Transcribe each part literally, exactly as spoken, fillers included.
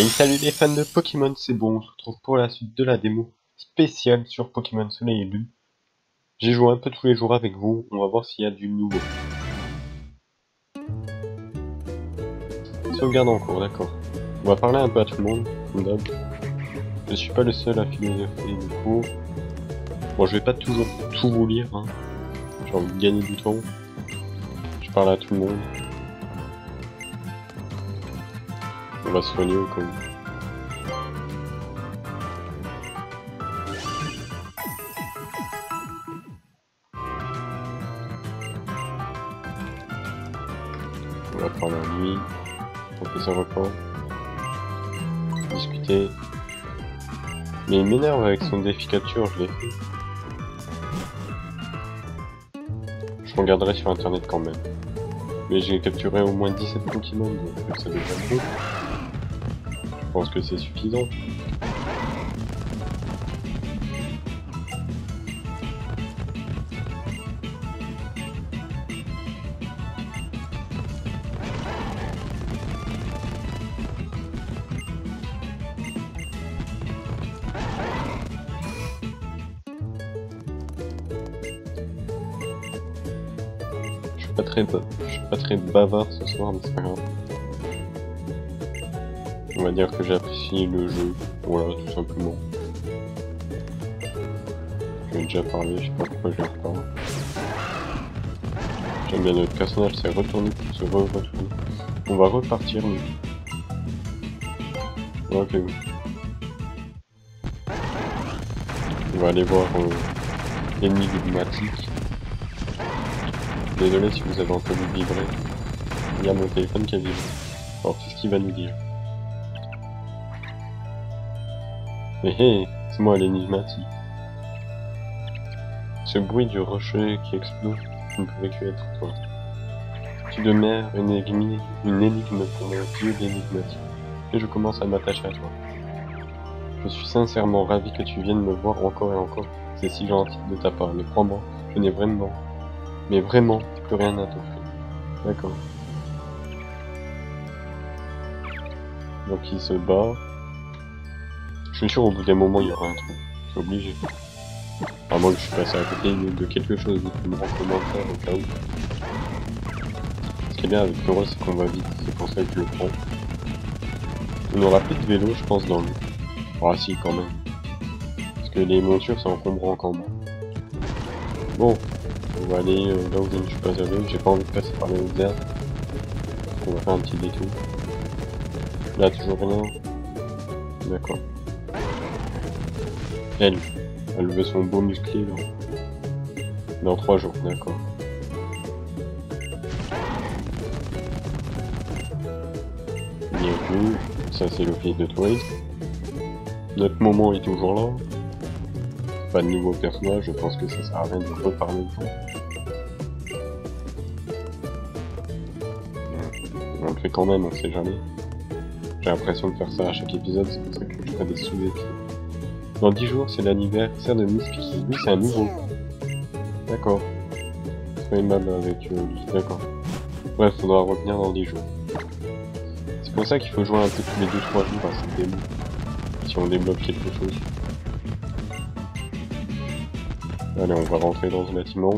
Et salut les fans de Pokémon, c'est bon, on se retrouve pour la suite de la démo spéciale sur Pokémon Soleil et Lune. J'ai joué un peu tous les jours avec vous, on va voir s'il y a du nouveau. Sauvegarde en cours, d'accord. On va parler un peu à tout le monde, comme d'hab. Je suis pas le seul à philosopher du cours. Bon, je vais pas toujours tout vous lire, hein. J'ai envie de gagner du temps. Je parle à tout le monde. On va soigner au cas où. On va prendre à lui. Professeur reprend. Discuter. Mais il m'énerve avec son déficature, je l'ai fait. Je regarderai sur internet quand même. Mais j'ai capturé au moins dix-sept continents, donc ça devient bon. Je pense que c'est suffisant. Je suis pas très, je suis pas très bavard ce soir, mais c'est pas grave. On va dire que j'apprécie le jeu, voilà, tout simplement. J'ai déjà parlé, je sais pas pourquoi je reparle. J'aime bien notre personnage, c'est retourné, se re-retourner. On va repartir, nous. Ok. On va aller voir euh, l'ennemi dogmatique. Désolé si vous avez entendu vibrer. Il y a mon téléphone qui a vibré. Alors, c'est ce qu'il va nous dire. Hé hé, c'est moi l'énigmatique. Ce bruit du rocher qui explose, tu ne pouvais que être toi. Tu demeures une énigme, une énigme pour moi, dieu d'énigmatique. Et je commence à m'attacher à toi. Je suis sincèrement ravi que tu viennes me voir encore et encore. C'est si gentil de ta part, mais crois-moi, je n'ai vraiment, mais vraiment, plus rien à t'offrir. D'accord. Donc il se bat. Je suis sûr au bout d'un moment il y aura un truc, c'est obligé. À moins que je suis passé à côté de quelque chose, de me rends commentaire au cas où. Ce qui est bien avec le rôle c'est qu'on va vite, c'est pour ça que je le prends. On aura plus de vélo je pense dans le... Ah si quand même. Parce que les montures ça encombre encore moins. Bon, on va aller euh, là où je ne suis pas allé, j'ai pas envie de passer par les hautes herbes. On va faire un petit détour. Là toujours rien. D'accord. Elle, elle veut son beau musclé là. Dans trois jours, d'accord. Bienvenue, ça c'est l'office de tourisme. Notre moment est toujours là. Pas de nouveau personnage, je pense que ça sert à rien de reparler de temps. On le fait quand même, on sait jamais. J'ai l'impression de faire ça à chaque épisode, c'est pour ça que je fais des sous-épisodes. Dans dix jours, c'est l'anniversaire de Miss Pixie. Lui, c'est un nouveau. D'accord. Soyez aimable avec lui. Euh, D'accord. Bref, faudra revenir dans dix jours. C'est pour ça qu'il faut jouer un peu tous les deux trois jours à cette démo. Si on débloque quelque chose. Allez, on va rentrer dans ce bâtiment.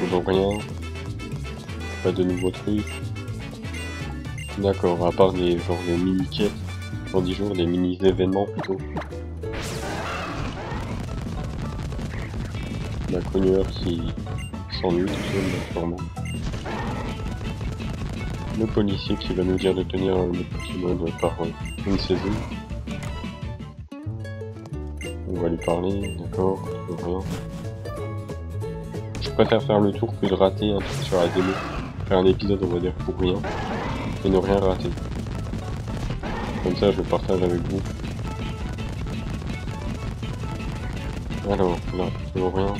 Toujours rien. Pas de nouveaux trucs. D'accord, à part des genres de mini-quêtes. Dans dix jours, des mini-événements plutôt. La cogneur qui s'ennuie tout seul, sûrement. Le policier qui va nous dire de tenir le Pokémon par une saison. On va lui parler, d'accord, rien. Je préfère faire le tour que de rater un truc sur la démo. Faire un épisode, on va dire, pour rien. Et ne rien rater. Comme ça je le partage avec vous. Alors là, toujours rien.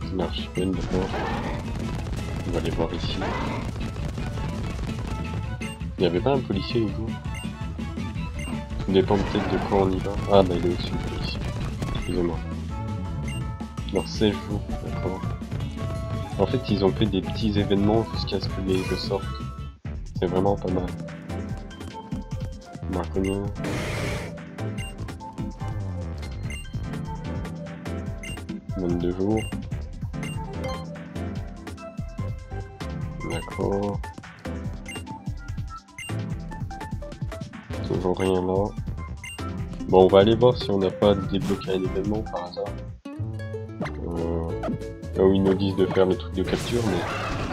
C'est l'archipel d'accord. On va aller voir ici. Il n'y avait pas un policier du coup. Ça dépend peut-être de quoi on y va. Ah bah il est au-dessus du policier. Excusez-moi. Dans seize jours, d'accord. En fait, ils ont fait des petits événements jusqu'à ce que les jeux sortent. C'est vraiment pas mal. Maintenant... vingt-deux jours. D'accord. Toujours rien là. Bon, on va aller voir si on n'a pas débloqué un événement par hasard. Euh, là où ils nous disent de faire le truc de capture, mais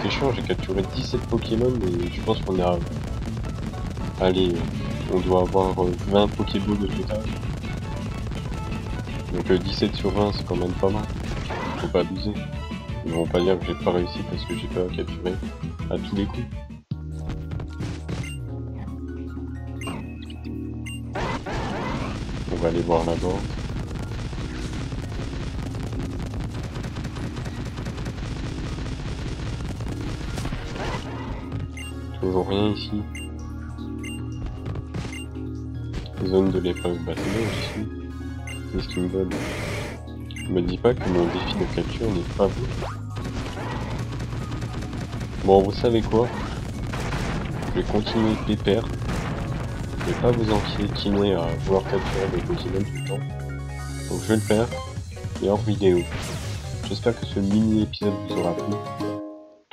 c'est chiant, j'ai capturé dix-sept Pokémon et je pense qu'on a... Allez, on doit avoir vingt Pokéballs au total. Donc dix-sept sur vingt, c'est quand même pas mal. Faut pas abuser. Ils vont pas dire que j'ai pas réussi parce que j'ai pas capturé à tous les coups. On va aller voir là-bas. Toujours rien ici. Zone de l'épreuve bâtiment aussi. Qu'est-ce qu'ils me donnent? Me dis pas que mon défi de capture n'est pas bon. Bon, vous savez quoi? Je vais continuer pépère. Je vais pas vous enquiétiner à vouloir capturer des Pokémon tout le temps. Donc je vais le faire. Et hors vidéo. J'espère que ce mini-épisode vous aura plu.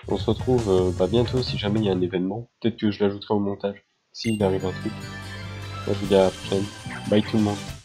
On se retrouve euh, bah, bientôt si jamais il y a un événement. Peut-être que je l'ajouterai au montage. S'il arrive un truc. Moi je vous dis à la prochaine. Bye tout le monde.